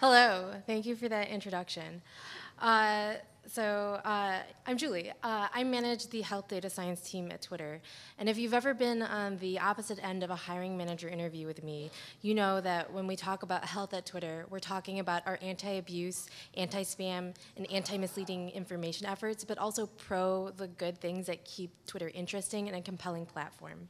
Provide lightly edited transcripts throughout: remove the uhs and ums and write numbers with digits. Hello, thank you for that introduction. I'm Julie. I manage the health data science team at Twitter. And if you've ever been on the opposite end of a hiring manager interview with me, you know that when we talk about health at Twitter, we're talking about our anti-abuse, anti-spam, and anti-misleading information efforts, but also pro the good things that keep Twitter interesting and a compelling platform.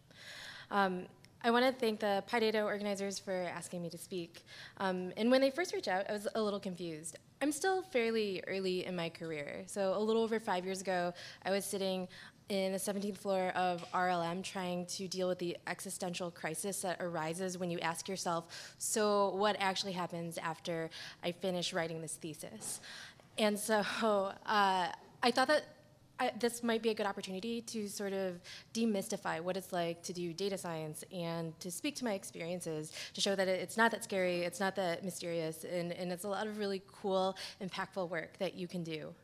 I want to thank the PyData organizers for asking me to speak. And when they first reached out, I was a little confused. I'm still fairly early in my career. So a little over 5 years ago, I was sitting in the 17th floor of RLM trying to deal with the existential crisis that arises when you ask yourself, so what actually happens after I finish writing this thesis? And so I thought that this might be a good opportunity to sort of demystify what it's like to do data science and to speak to my experiences to show that it's not that scary, it's not that mysterious, and it's a lot of really cool, impactful work that you can do.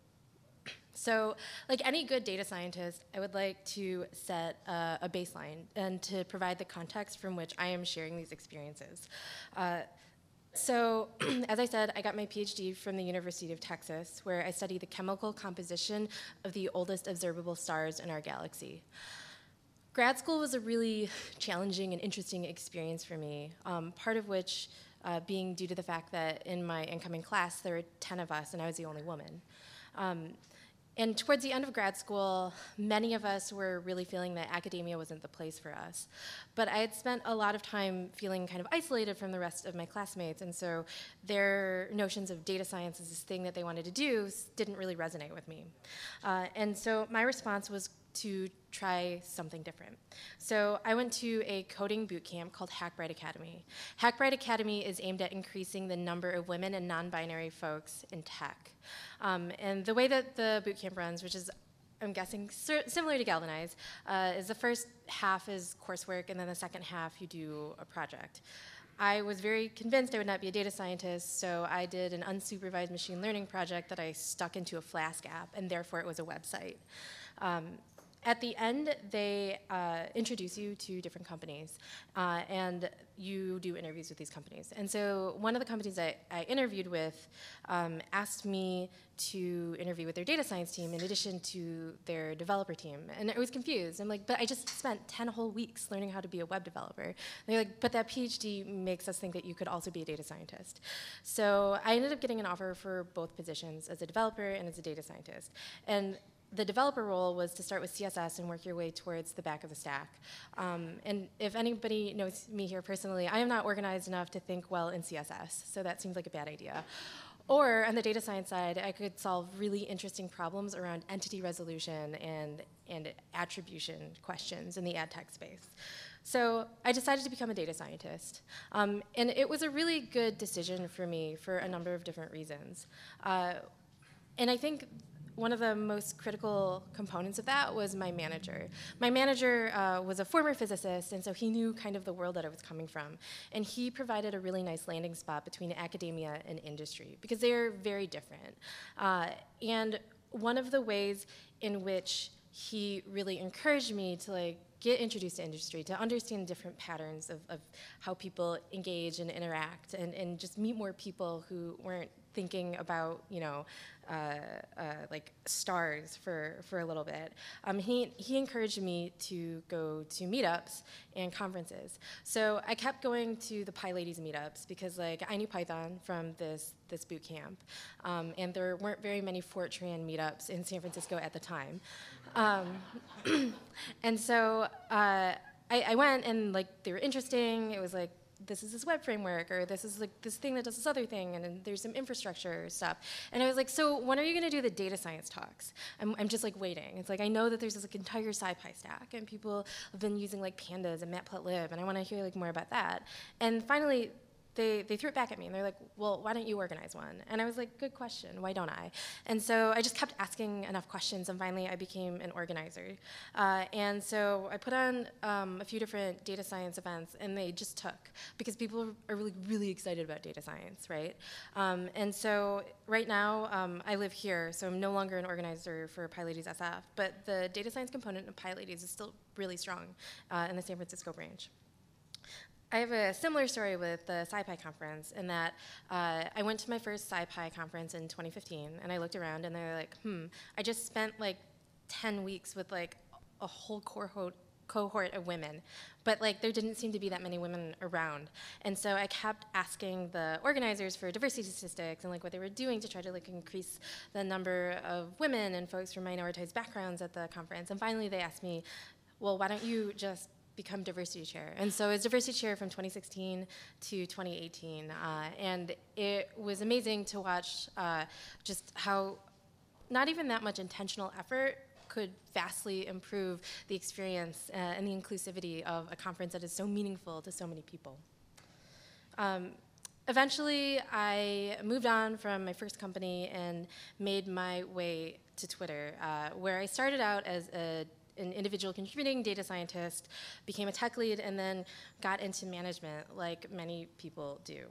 So, like any good data scientist, I would like to set a baseline and to provide the context from which I am sharing these experiences. So, as I said, I got my PhD from the University of Texas, where I studied the chemical composition of the oldest observable stars in our galaxy. Grad school was a really challenging and interesting experience for me, part of which being due to the fact that in my incoming class, there were 10 of us, and I was the only woman. And towards the end of grad school, many of us were really feeling that academia wasn't the place for us. But I had spent a lot of time feeling kind of isolated from the rest of my classmates, and so their notions of data science as this thing that they wanted to do didn't really resonate with me. And so my response was to try something different. So I went to a coding boot camp called Hackbright Academy. Hackbright Academy is aimed at increasing the number of women and non-binary folks in tech. And the way that the boot camp runs, which is, I'm guessing, similar to Galvanize, is the first half is coursework, and then the second half you do a project. I was very convinced I would not be a data scientist, so I did an unsupervised machine learning project that I stuck into a Flask app, and therefore it was a website. At the end, they introduce you to different companies, and you do interviews with these companies. And so one of the companies I interviewed with asked me to interview with their data science team in addition to their developer team. And I was confused. I'm like, but I just spent 10 whole weeks learning how to be a web developer. And they're like, but that PhD makes us think that you could also be a data scientist. So I ended up getting an offer for both positions, as a developer and as a data scientist. And the developer role was to start with CSS and work your way towards the back of the stack. And if anybody knows me here personally, I am not organized enough to think well in CSS, so that seems like a bad idea. Or on the data science side, I could solve really interesting problems around entity resolution and attribution questions in the ad tech space. So I decided to become a data scientist. And it was a really good decision for me for a number of different reasons. And I think one of the most critical components of that was my manager. My manager was a former physicist, and so he knew kind of the world that I was coming from. And he provided a really nice landing spot between academia and industry, because they are very different. And one of the ways in which he really encouraged me to get introduced to industry, to understand different patterns of how people engage and interact, and just meet more people who weren't thinking about, stars for a little bit. He encouraged me to go to meetups and conferences. So I kept going to the PyLadies meetups because, I knew Python from this boot camp, and there weren't very many Fortran meetups in San Francisco at the time. And so I went, and, they were interesting. It was this is this web framework, or this is this thing that does this other thing, and there's some infrastructure stuff. And I was like, so when are you gonna do the data science talks? I'm just waiting. It's I know that there's this entire SciPy stack, and people have been using pandas and matplotlib, and I wanna hear more about that. And finally, they threw it back at me, and they're like, well, why don't you organize one? And I was like, good question, why don't I? And so I just kept asking enough questions, and finally I became an organizer. And so I put on a few different data science events, and they just took, because people are really, really excited about data science, right? And so right now, I live here, so I'm no longer an organizer for PyLadies SF, but the data science component of PyLadies is still really strong in the San Francisco branch. I have a similar story with the SciPy conference in that I went to my first SciPy conference in 2015, and I looked around, and they were like, I just spent like 10 weeks with like a whole cohort of women, but like there didn't seem to be that many women around. And so I kept asking the organizers for diversity statistics and like what they were doing to try to like increase the number of women and folks from minoritized backgrounds at the conference. And finally they asked me, well, why don't you just become diversity chair? And so I was diversity chair from 2016 to 2018. And it was amazing to watch just how not even that much intentional effort could vastly improve the experience and the inclusivity of a conference that is so meaningful to so many people. Eventually, I moved on from my first company and made my way to Twitter, where I started out as an individual contributing data scientist, became a tech lead, and then got into management like many people do.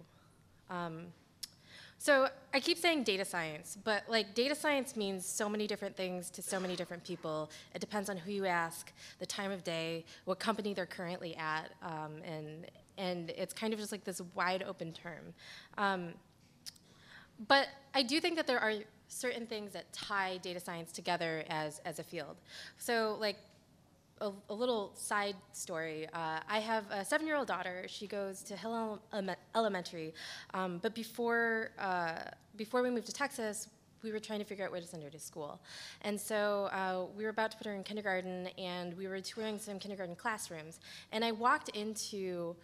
So I keep saying data science, but like data science means so many different things to so many different people. It depends on who you ask, the time of day, what company they're currently at, and it's kind of just like this wide open term. But I do think that there are certain things that tie data science together as a field. So like a little side story. I have a 7-year-old daughter. She goes to Hill Elementary, but before we moved to Texas, we were trying to figure out where to send her to school. And so we were about to put her in kindergarten, and we were touring some kindergarten classrooms. And I walked into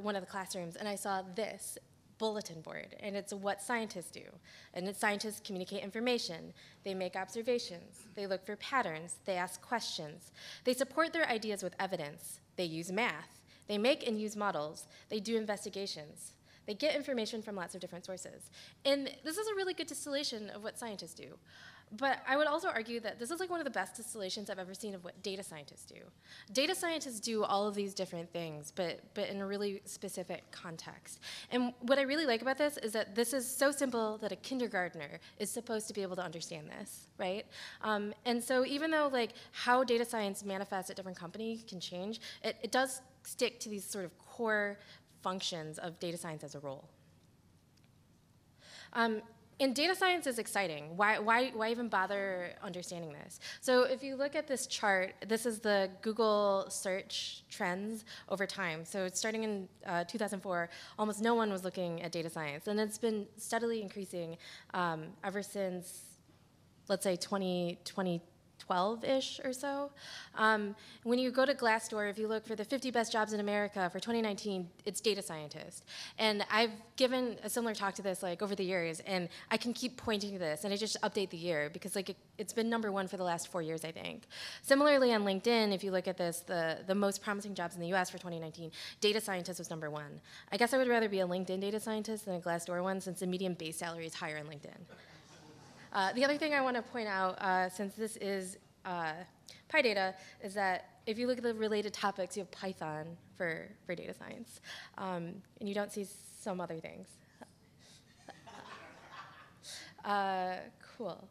one of the classrooms, and I saw this bulletin board, and it's what scientists do. And it's scientists communicate information. They make observations. They look for patterns. They ask questions. They support their ideas with evidence. They use math. They make and use models. They do investigations. They get information from lots of different sources. And this is a really good distillation of what scientists do. But I would also argue that this is like one of the best distillations I've ever seen of what data scientists do. Data scientists do all of these different things, but in a really specific context. And what I really like about this is that this is so simple that a kindergartner is supposed to be able to understand this, right? And so even though like how data science manifests at different companies can change, it does stick to these sort of core functions of data science as a role. And data science is exciting. Why even bother understanding this? So if you look at this chart, this is the Google search trends over time. So starting in 2004, almost no one was looking at data science. And it's been steadily increasing ever since, let's say, 2012-ish or so. When you go to Glassdoor, if you look for the 50 best jobs in America for 2019, it's data scientist. And I've given a similar talk to this like over the years, and I can keep pointing to this, and I just update the year because like it's been #1 for the last 4 years, I think. Similarly on LinkedIn, if you look at this, the most promising jobs in the US for 2019, data scientist was #1. I guess I would rather be a LinkedIn data scientist than a Glassdoor one since the median base salary is higher on LinkedIn. The other thing I want to point out, since this is PyData, is that if you look at the related topics, you have Python for data science, and you don't see some other things. Cool.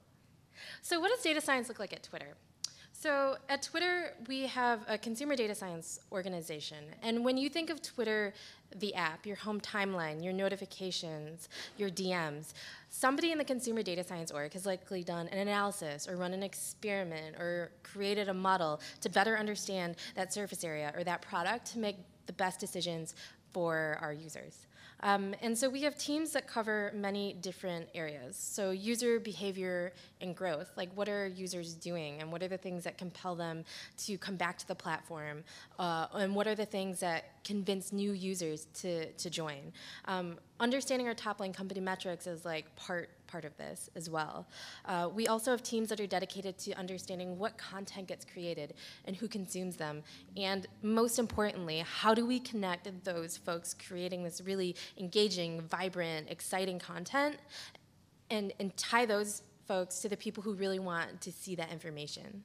So what does data science look like at Twitter? So at Twitter, we have a consumer data science organization. And when you think of Twitter, the app, your home timeline, your notifications, your DMs, somebody in the consumer data science org has likely done an analysis or run an experiment or created a model to better understand that surface area or that product to make the best decisions for our users. And so we have teams that cover many different areas. So user behavior and growth, like what are users doing and what are the things that compel them to come back to the platform, and what are the things that convince new users to join. Understanding our top line company metrics is like part of this as well. We also have teams that are dedicated to understanding what content gets created and who consumes them, and most importantly, how do we connect those folks creating this really engaging, vibrant, exciting content and tie those folks to the people who really want to see that information.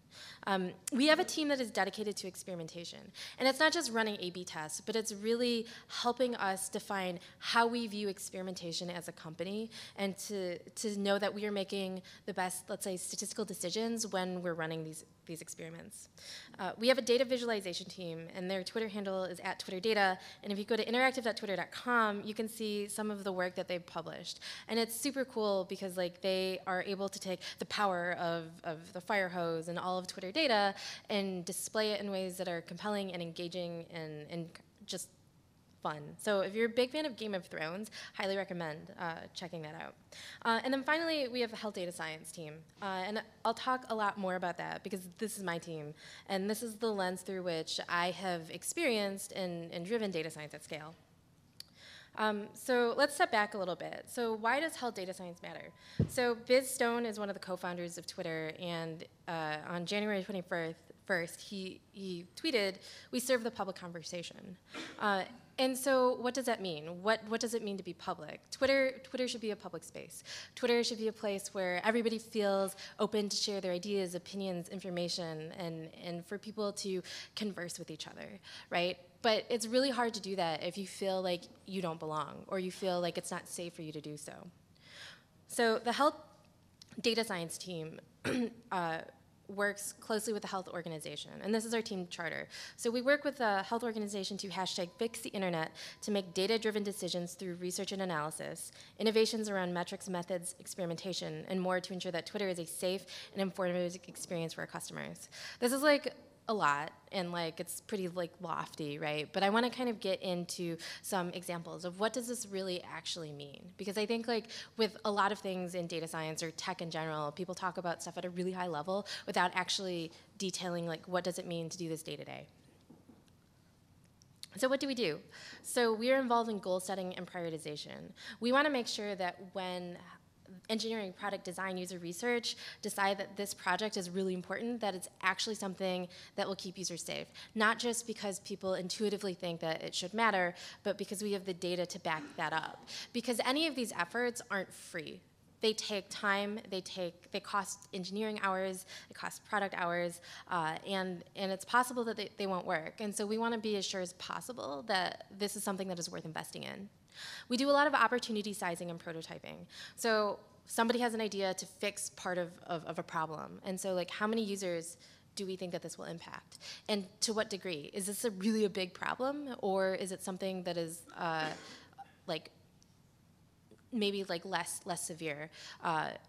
We have a team that is dedicated to experimentation. And it's not just running A/B tests, but it's really helping us define how we view experimentation as a company and to know that we are making the best, let's say, statistical decisions when we're running these experiments. We have a data visualization team, and their Twitter handle is @TwitterData. And if you go to interactive.twitter.com, you can see some of the work that they've published. And it's super cool because they are able to take the power of the fire hose and all of Twitter data and display it in ways that are compelling and engaging and just fun. So if you're a big fan of Game of Thrones, highly recommend checking that out. And then finally, we have the health data science team. And I'll talk a lot more about that because this is my team. And this is the lens through which I have experienced and driven data science at scale. So let's step back a little bit. So why does health data science matter? So Biz Stone is one of the co-founders of Twitter, and on January 21st, he tweeted, "We serve the public conversation." And so what does that mean? What does it mean to be public? Twitter should be a public space. Twitter should be a place where everybody feels open to share their ideas, opinions, information, and for people to converse with each other, right? But it's really hard to do that if you feel like you don't belong or you feel like it's not safe for you to do so. So the health data science team works closely with the health organization, and this is our team charter. So we work with the health organization to #FixTheInternet to make data-driven decisions through research and analysis, innovations around metrics, methods, experimentation, and more to ensure that Twitter is a safe and informative experience for our customers. This is like a lot, and it's pretty lofty, right? But I want to kind of get into some examples of what does this really actually mean, because I think with a lot of things in data science or tech in general, people talk about stuff at a really high level without actually detailing what does it mean to do this day to day. So what do we do? So we are involved in goal setting and prioritization. We want to make sure that when engineering, product design, user research decide that this project is really important, that it's actually something that will keep users safe. Not just because people intuitively think that it should matter, but because we have the data to back that up. Because any of these efforts aren't free. They take time, they cost engineering hours, they cost product hours, and it's possible that they won't work. And so we want to be as sure as possible that this is something that is worth investing in. We do a lot of opportunity sizing and prototyping. So somebody has an idea to fix part of a problem. And so how many users do we think that this will impact? And to what degree? Is this really a big problem? Or is it something that is maybe less severe?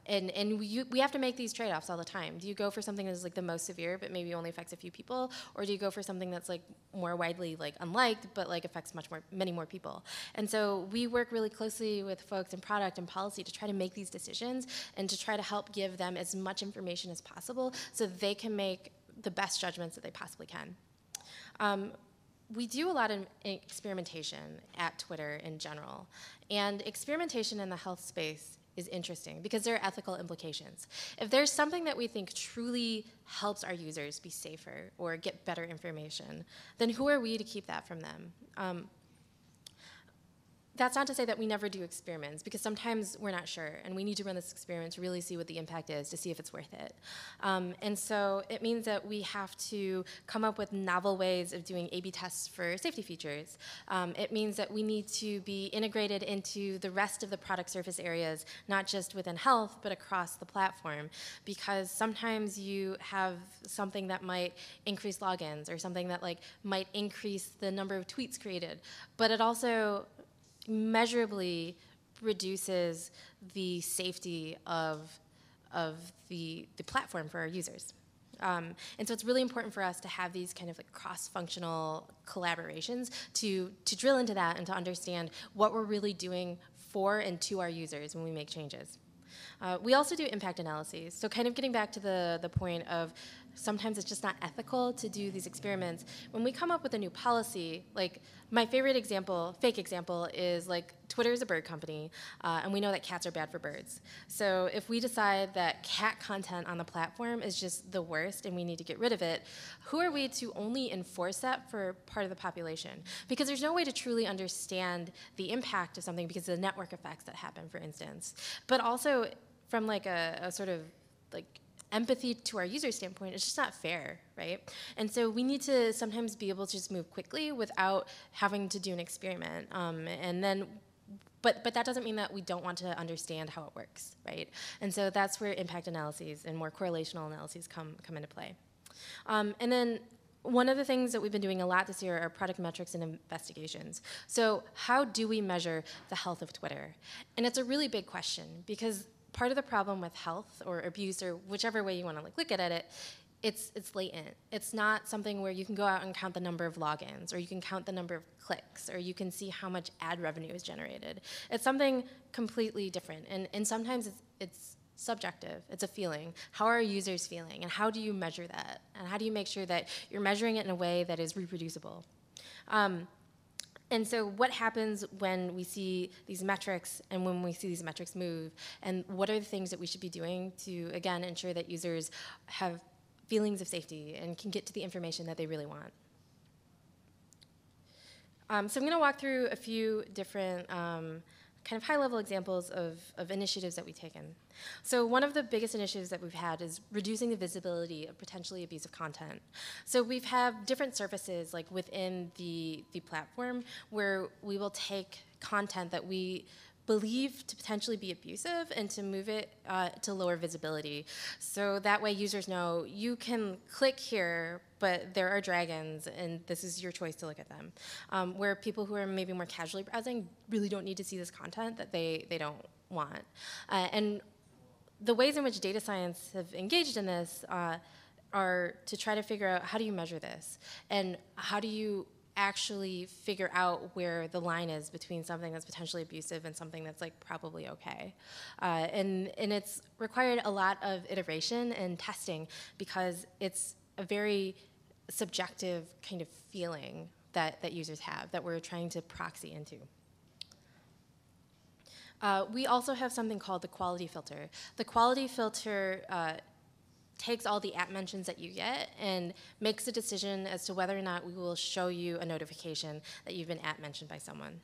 And we have to make these trade-offs all the time. Do you go for something that's the most severe but maybe only affects a few people? Or do you go for something that's more widely unliked but affects many more people? And so we work really closely with folks in product and policy to try to make these decisions and to try to help give them as much information as possible so they can make the best judgments that they possibly can. We do a lot of experimentation at Twitter in general. And experimentation in the health space is interesting because there are ethical implications. If there's something that we think truly helps our users be safer or get better information, then who are we to keep that from them? That's not to say that we never do experiments, because sometimes we're not sure, and we need to run this experiment to really see what the impact is, to see if it's worth it. And so it means that we have to come up with novel ways of doing A/B tests for safety features. It means that we need to be integrated into the rest of the product surface areas, not just within health, but across the platform, because sometimes you have something that might increase logins or something that might increase the number of tweets created, but it also measurably reduces the safety of the platform for our users. And so it's really important for us to have these kind of cross-functional collaborations to drill into that and to understand what we're really doing for and to our users when we make changes. We also do impact analyses. So kind of getting back to the point of sometimes it's just not ethical to do these experiments. When we come up with a new policy, my favorite example, fake example, is Twitter is a bird company, and we know that cats are bad for birds. So if we decide that cat content on the platform is just the worst and we need to get rid of it, who are we to only enforce that for part of the population? Because there's no way to truly understand the impact of something because of the network effects that happen, for instance. But also, from like a sort of like empathy to our user standpoint, it's just not fair, right? And so we need to sometimes be able to just move quickly without having to do an experiment. And then, but that doesn't mean that we don't want to understand how it works, right? And so that's where impact analyses and more correlational analyses come into play. And then one of the things that we've been doing a lot this year are product metrics and investigations. So how do we measure the health of Twitter? And it's a really big question, because part of the problem with health or abuse or whichever way you want to like look at it, it's latent. It's not something where you can go out and count the number of logins, or you can count the number of clicks, or you can see how much ad revenue is generated. It's something completely different, and sometimes it's subjective. It's a feeling. How are users feeling, and how do you measure that, and how do you make sure that you're measuring it in a way that is reproducible? And so what happens when we see these metrics and when we see these metrics move, and what are the things that we should be doing to, again, ensure that users have feelings of safety and can get to the information that they really want? So I'm going to walk through a few different kind of high-level examples of initiatives that we've taken. So one of the biggest initiatives that we've had is reducing the visibility of potentially abusive content. So we've had different surfaces like within the platform where we will take content that we believe to potentially be abusive and to move it to lower visibility. So that way users know you can click here, but there are dragons, and this is your choice to look at them. Where people who are maybe more casually browsing really don't need to see this content that they don't want. And the ways in which data science have engaged in this are to try to figure out, how do you measure this? And how do you actually figure out where the line is between something that's potentially abusive and something that's like probably okay? And it's required a lot of iteration and testing, because it's a very subjective kind of feeling that users have that we're trying to proxy into. We also have something called the quality filter. The quality filter takes all the app mentions that you get and makes a decision as to whether or not we will show you a notification that you've been app mentioned by someone.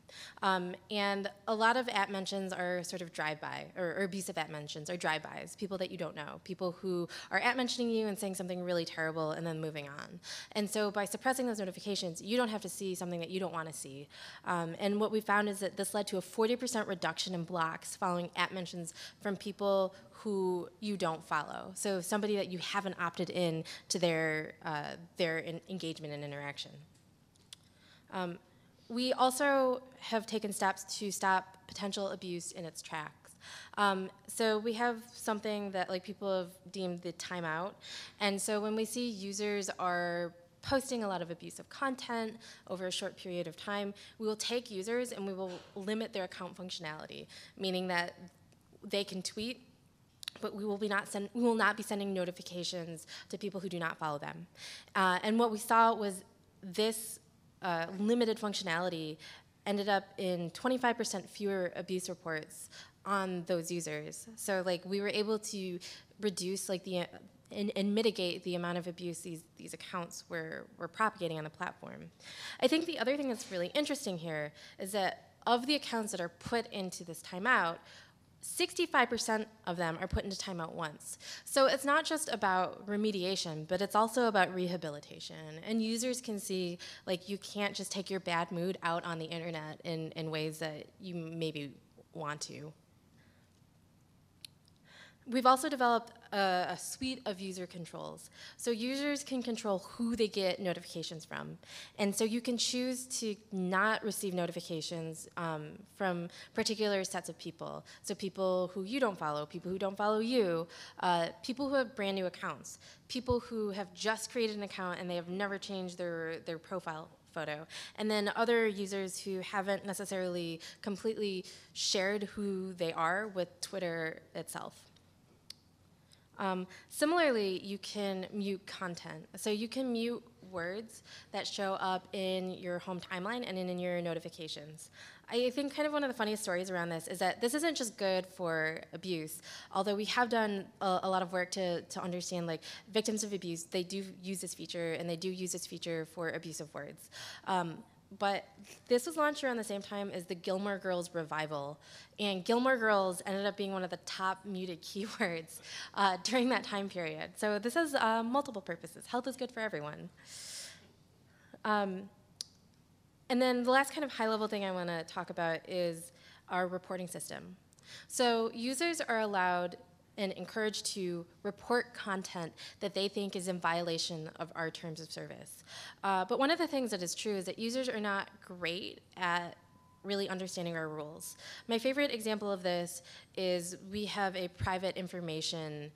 And a lot of app mentions are sort of drive-by, or abusive app mentions, or drive-bys, people that you don't know, people who are app mentioning you and saying something really terrible and then moving on. And so by suppressing those notifications, you don't have to see something that you don't want to see. And what we found is that this led to a 40% reduction in blocks following app mentions from people who you don't follow. So somebody that you haven't opted in to their engagement and interaction. We also have taken steps to stop potential abuse in its tracks. So we have something that like people have deemed the timeout. And so when we see users are posting a lot of abusive content over a short period of time, we will take users and we will limit their account functionality, meaning that they can tweet, but we will not be sending notifications to people who do not follow them. And what we saw was this limited functionality ended up in 25% fewer abuse reports on those users. So like we were able to reduce like the and mitigate the amount of abuse these accounts were propagating on the platform. I think the other thing that's really interesting here is that of the accounts that are put into this timeout, 65% of them are put into timeout once. So it's not just about remediation, but it's also about rehabilitation. And users can see, like, you can't just take your bad mood out on the internet in ways that you maybe want to. We've also developed a suite of user controls. So users can control who they get notifications from. And so you can choose to not receive notifications from particular sets of people. So people who you don't follow, people who don't follow you, people who have brand new accounts, people who have just created an account and they have never changed their profile photo, and then other users who haven't necessarily completely shared who they are with Twitter itself. Similarly, you can mute content. So you can mute words that show up in your home timeline and in your notifications. I think kind of one of the funniest stories around this is that this isn't just good for abuse, although we have done a lot of work to understand like victims of abuse, they do use this feature, and they do use this feature for abusive words. But this was launched around the same time as the Gilmore Girls revival. And Gilmore Girls ended up being one of the top muted keywords during that time period. So this has multiple purposes. Health is good for everyone. And then the last kind of high-level thing I want to talk about is our reporting system. So users are allowed and encouraged to report content that they think is in violation of our terms of service. But one of the things that is true is that users are not great at really understanding our rules. My favorite example of this is we have a private information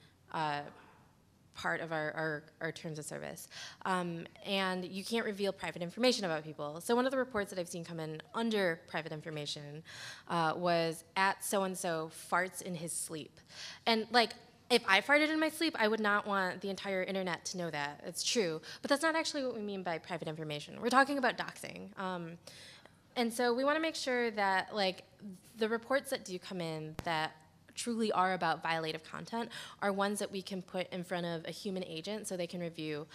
part of our terms of service. And you can't reveal private information about people. So one of the reports that I've seen come in under private information was at so-and-so farts in his sleep. And like, if I farted in my sleep, I would not want the entire internet to know that. It's true. But that's not actually what we mean by private information. We're talking about doxing. And so we want to make sure that like the reports that do come in that truly are about violative content are ones that we can put in front of a human agent so they can review.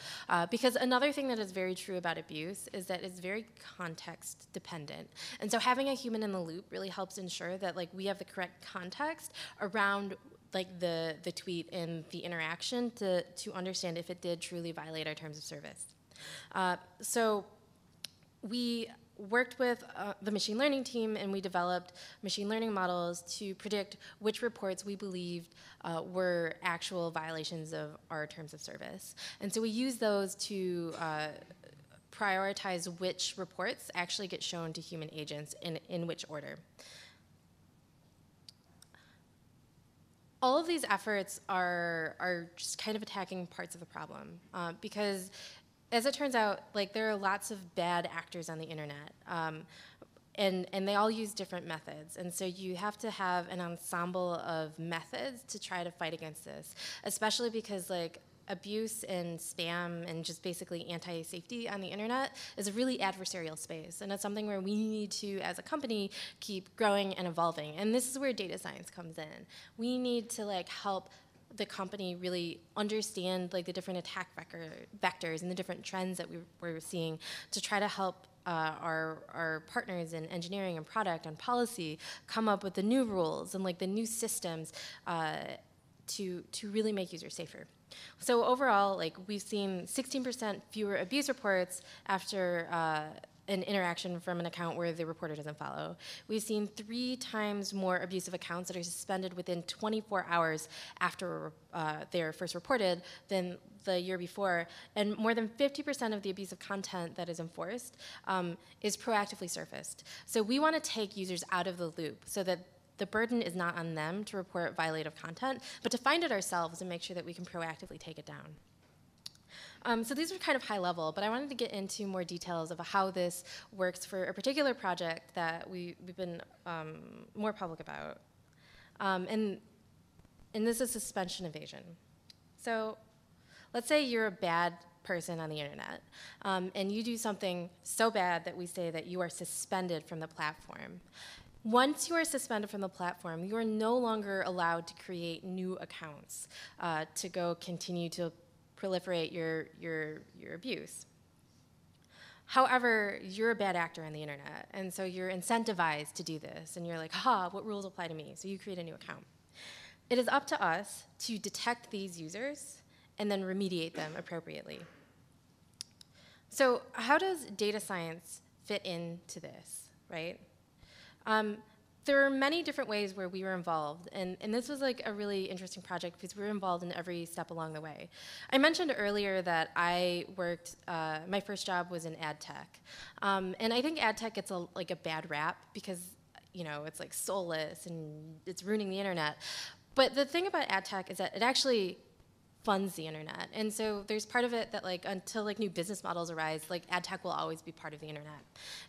Because another thing that is very true about abuse is that it's very context dependent. And so having a human in the loop really helps ensure that like we have the correct context around like the tweet and the interaction to understand if it did truly violate our terms of service. So we worked with the machine learning team, and we developed machine learning models to predict which reports we believed were actual violations of our terms of service. And so we used those to prioritize which reports actually get shown to human agents in which order. All of these efforts are just kind of attacking parts of the problem because as it turns out, like there are lots of bad actors on the internet, and they all use different methods. And so you have to have an ensemble of methods to try to fight against this, especially because like abuse and spam and just basically anti-safety on the internet is a really adversarial space. And it's something where we need to, as a company, keep growing and evolving. And this is where data science comes in. We need to like help the company really understand like the different attack vectors and the different trends that we're seeing to try to help our partners in engineering and product and policy come up with the new rules and like the new systems to really make users safer. So overall, like we've seen 16% fewer abuse reports after an interaction from an account where the reporter doesn't follow. We've seen 3 times more abusive accounts that are suspended within 24 hours after they're first reported than the year before, and more than 50% of the abusive content that is enforced is proactively surfaced. So we want to take users out of the loop so that the burden is not on them to report violative content, but to find it ourselves and make sure that we can proactively take it down. So these are kind of high level, but I wanted to get into more details of how this works for a particular project that we've been more public about. And this is suspension evasion. So let's say you're a bad person on the internet, and you do something so bad that we say that you are suspended from the platform. Once you are suspended from the platform, you are no longer allowed to create new accounts to go continue to proliferate your abuse. However, you're a bad actor on the internet, and so you're incentivized to do this, and you're like, ha, what rules apply to me? So you create a new account. It is up to us to detect these users and then remediate them appropriately. So how does data science fit into this, right? There are many different ways where we were involved, and this was like a really interesting project because we were involved in every step along the way. I mentioned earlier that I worked, my first job was in ad tech, and I think ad tech gets like a bad rap because, you know, it's like soulless and it's ruining the internet. But the thing about ad tech is that it actually funds the internet, and so there's part of it that like until like new business models arise, like ad tech will always be part of the internet.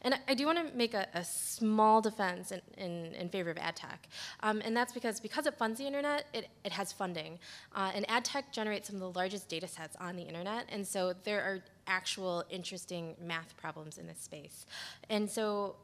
And I do want to make a small defense in favor of ad tech, and that's because it funds the internet, it has funding, and ad tech generates some of the largest data sets on the internet, and so there are actual interesting math problems in this space, and so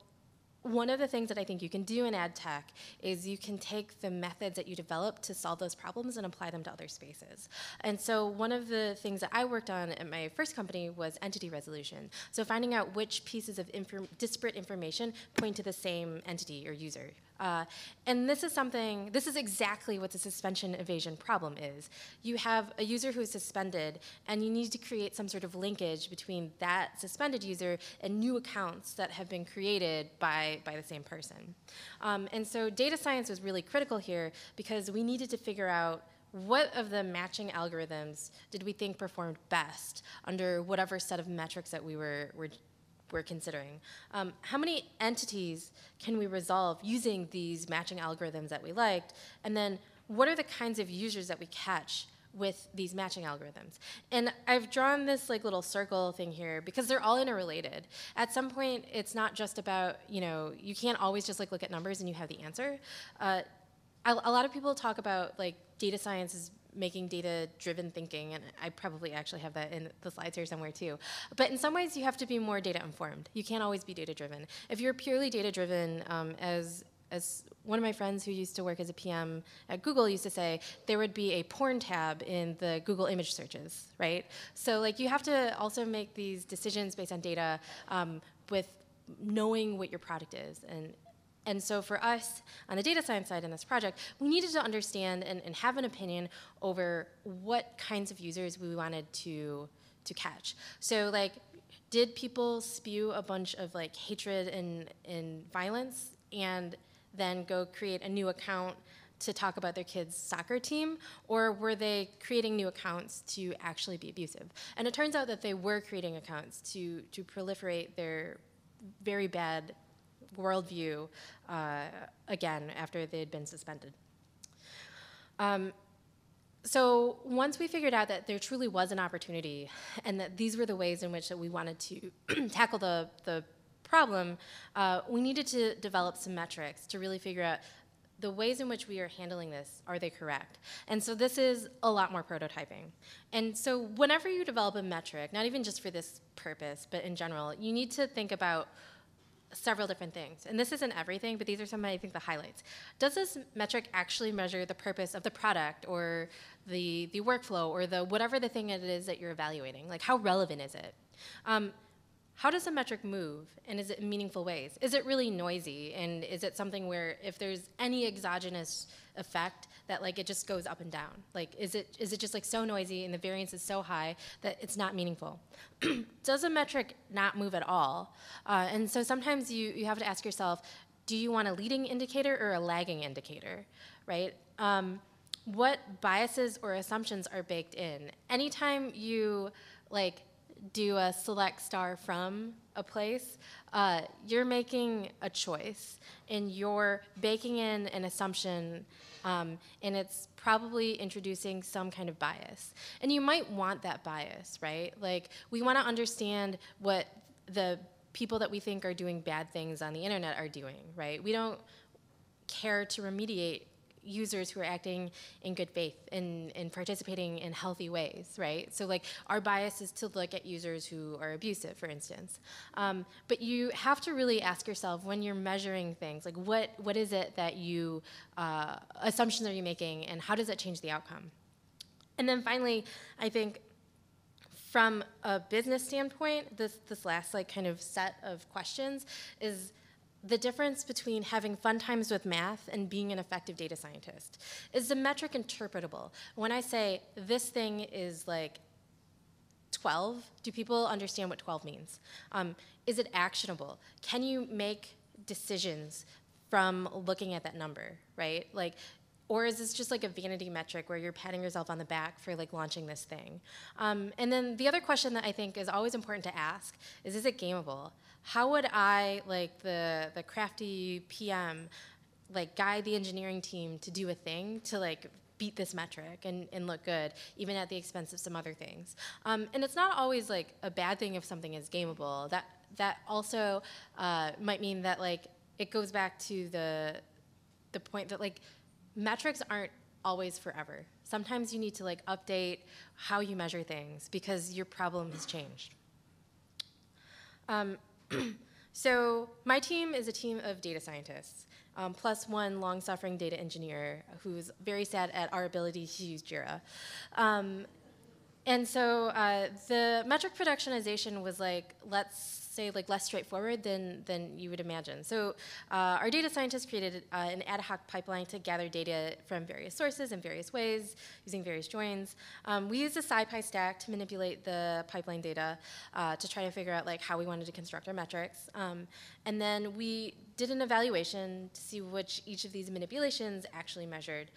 One of the things that I think you can do in ad tech is you can take the methods that you develop to solve those problems and apply them to other spaces. And so one of the things that I worked on at my first company was entity resolution. So finding out which pieces of disparate information point to the same entity or user. And this is exactly what the suspension evasion problem is. You have a user who is suspended, and you need to create some sort of linkage between that suspended user and new accounts that have been created by the same person. And so data science was really critical here because we needed to figure out what of the matching algorithms did we think performed best under whatever set of metrics that we were considering. How many entities can we resolve using these matching algorithms that we liked? And then what are the kinds of users that we catch with these matching algorithms? And I've drawn this like little circle thing here because they're all interrelated. At some point, it's not just about, you know, you can't always just like look at numbers and you have the answer. A lot of people talk about like data science is making data-driven thinking, and I probably actually have that in the slides here somewhere too. But in some ways, you have to be more data-informed. You can't always be data-driven. If you're purely data-driven, as one of my friends who used to work as a PM at Google used to say, there would be a porn tab in the Google image searches, right? So like you have to also make these decisions based on data with knowing what your product is. And so for us, on the data science side in this project, we needed to understand and have an opinion over what kinds of users we wanted to catch. So like, did people spew a bunch of like hatred and violence and then go create a new account to talk about their kids' soccer team, or were they creating new accounts to actually be abusive? And it turns out that they were creating accounts to proliferate their very bad worldview again after they had been suspended. So once we figured out that there truly was an opportunity and that these were the ways in which that we wanted to tackle the problem, we needed to develop some metrics to really figure out the ways in which we are handling this, are they correct? And so this is a lot more prototyping. And so whenever you develop a metric, not even just for this purpose, but in general, you need to think about several different things. And this isn't everything, but these are some, I think, the highlights. Does this metric actually measure the purpose of the product or the workflow or the whatever the thing it is that you're evaluating? Like, how relevant is it? How does the metric move, and is it in meaningful ways? Is it really noisy, and is it something where if there's any exogenous effect that like it just goes up and down? Like, is it just like so noisy and the variance is so high that it's not meaningful? Does a metric not move at all? And so sometimes you have to ask yourself, do you want a leading indicator or a lagging indicator, right? What biases or assumptions are baked in? Anytime you like do a select star from a place, you're making a choice, and you're baking in an assumption, and it's probably introducing some kind of bias. And you might want that bias, right? Like, we want to understand what the people that we think are doing bad things on the internet are doing, right? We don't care to remediate users who are acting in good faith and participating in healthy ways, right? So like our bias is to look at users who are abusive, for instance. But you have to really ask yourself when you're measuring things, like what is it that you, assumptions are you making, and how does that change the outcome? And then finally, I think from a business standpoint, this last like kind of set of questions is, the difference between having fun times with math and being an effective data scientist. Is the metric interpretable? When I say this thing is like 12, do people understand what 12 means? Is it actionable? Can you make decisions from looking at that number, right? Like, or is this just like a vanity metric where you're patting yourself on the back for like launching this thing? And then the other question that I think is always important to ask is it gameable? How would I, like the crafty PM, like guide the engineering team to do a thing to like beat this metric and look good, even at the expense of some other things? And it's not always like a bad thing if something is gameable. That also might mean that like it goes back to the point that like metrics aren't always forever. Sometimes you need to like update how you measure things because your problem has changed. So my team is a team of data scientists, plus one long-suffering data engineer who's very sad at our ability to use Jira. And so the metric productionization was like, let's say, like less straightforward than you would imagine. So our data scientists created an ad hoc pipeline to gather data from various sources in various ways using various joins. We used a SciPy stack to manipulate the pipeline data to try to figure out like how we wanted to construct our metrics. And then we did an evaluation to see which each of these manipulations actually measured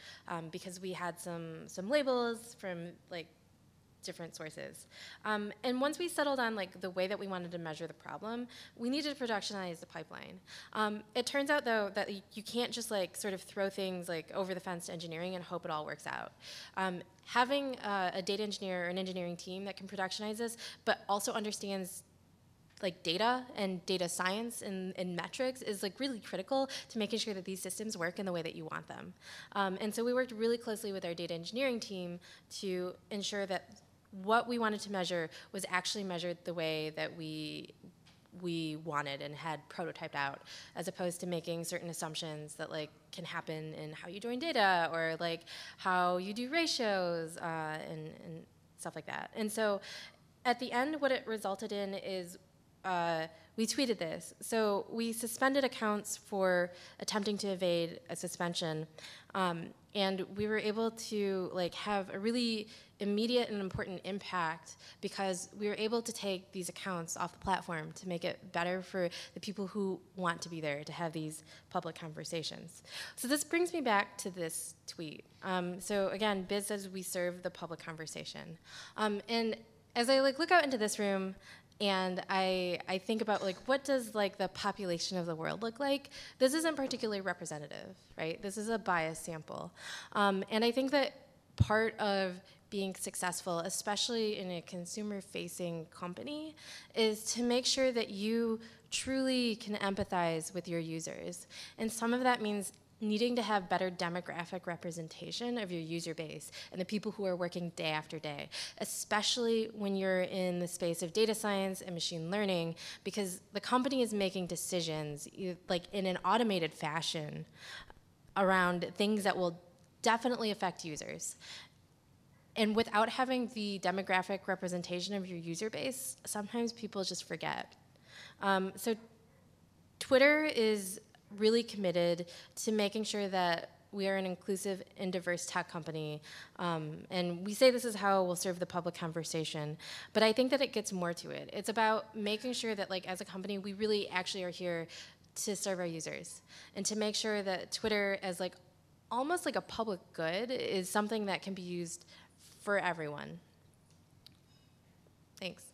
because we had some labels from like different sources. And once we settled on like the way that we wanted to measure the problem, we needed to productionize the pipeline. It turns out though that you can't just like sort of throw things like over the fence to engineering and hope it all works out. Having a data engineer or an engineering team that can productionize this, but also understands like data and data science and metrics is like really critical to making sure that these systems work in the way that you want them. And so we worked really closely with our data engineering team to ensure that what we wanted to measure was actually measured the way that we wanted and had prototyped out, as opposed to making certain assumptions that like can happen in how you join data or like how you do ratios and stuff like that. And so at the end, what it resulted in is we tweeted this. So we suspended accounts for attempting to evade a suspension, and we were able to like have a really immediate and important impact because we were able to take these accounts off the platform to make it better for the people who want to be there to have these public conversations. So this brings me back to this tweet. So again, Biz says we serve the public conversation, and as I like look out into this room. And I think about like what does like the population of the world look like? This isn't particularly representative, right? This is a biased sample. And I think that part of being successful, especially in a consumer-facing company, is to make sure that you truly can empathize with your users. And some of that means needing to have better demographic representation of your user base and the people who are working day after day, especially when you're in the space of data science and machine learning, because the company is making decisions like in an automated fashion around things that will definitely affect users. And without having the demographic representation of your user base, sometimes people just forget. So Twitter is really committed to making sure that we are an inclusive and diverse tech company. And we say this is how we'll serve the public conversation, but I think that it gets more to it. It's about making sure that like as a company, we really actually are here to serve our users and to make sure that Twitter as like almost like a public good is something that can be used for everyone. Thanks.